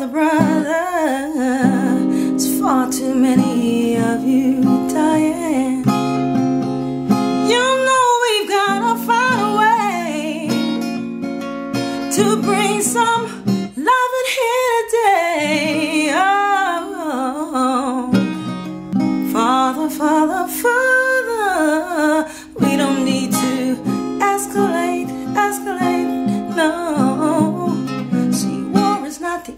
another brother. It's far too many of you dying. You know we've gotta find a way to bring some love in here today. Oh, Father, Father, Father, we don't need to escalate, escalate, no.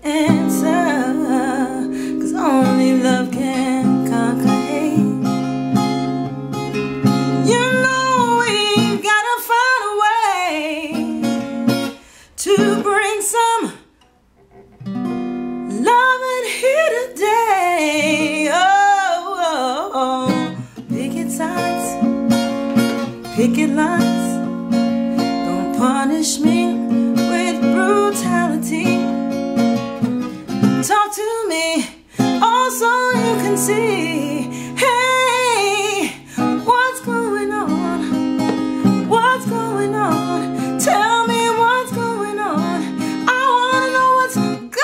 The answer, 'cause only love can conquer hate. You know we gotta find a way to bring some love in here today. Oh, oh, oh. Picket signs, picket lines, don't punish me with brutality. Talk to me, also you can see, hey, what's going on? What's going on? Tell me what's going on. I wanna know what's going on.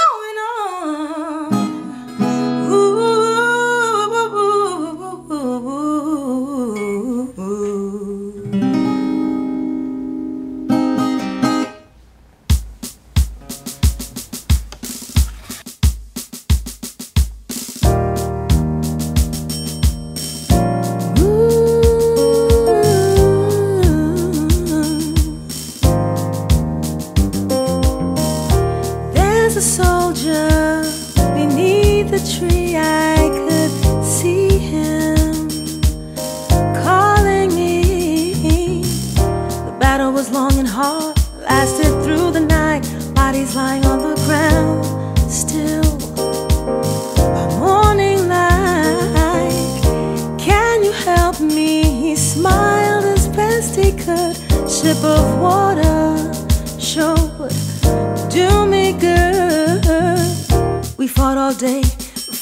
A soldier beneath the tree, I could see him calling me. The battle was long and hard, lasted through the night. Bodies lying on the ground, still by morning light. Can you help me? He smiled as best he could. Ship of water showed, do me good. We fought all day,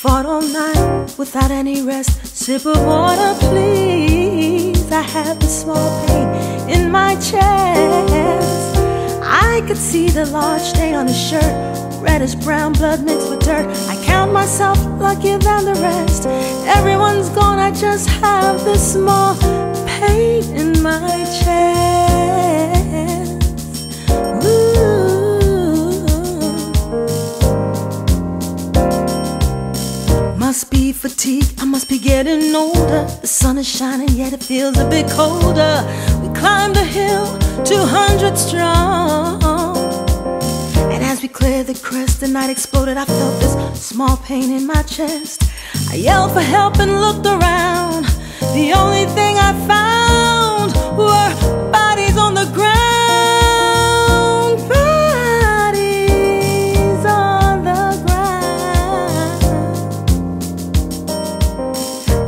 fought all night, without any rest. Sip of water, please. I had the small pain in my chest. I could see the large stain on his shirt, reddish brown blood mixed with dirt. I count myself luckier than the rest. Everyone's gone, I just have this small pain in my chest. Must be fatigued, I must be getting older. The sun is shining, yet it feels a bit colder. We climbed the hill, 200 strong. And as we cleared the crest, the night exploded. I felt this small pain in my chest. I yelled for help and looked around. The only thing I found were bodies on the ground.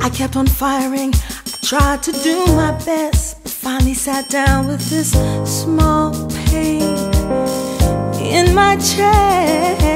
I kept on firing, I tried to do my best, but finally sat down with this small pain in my chest.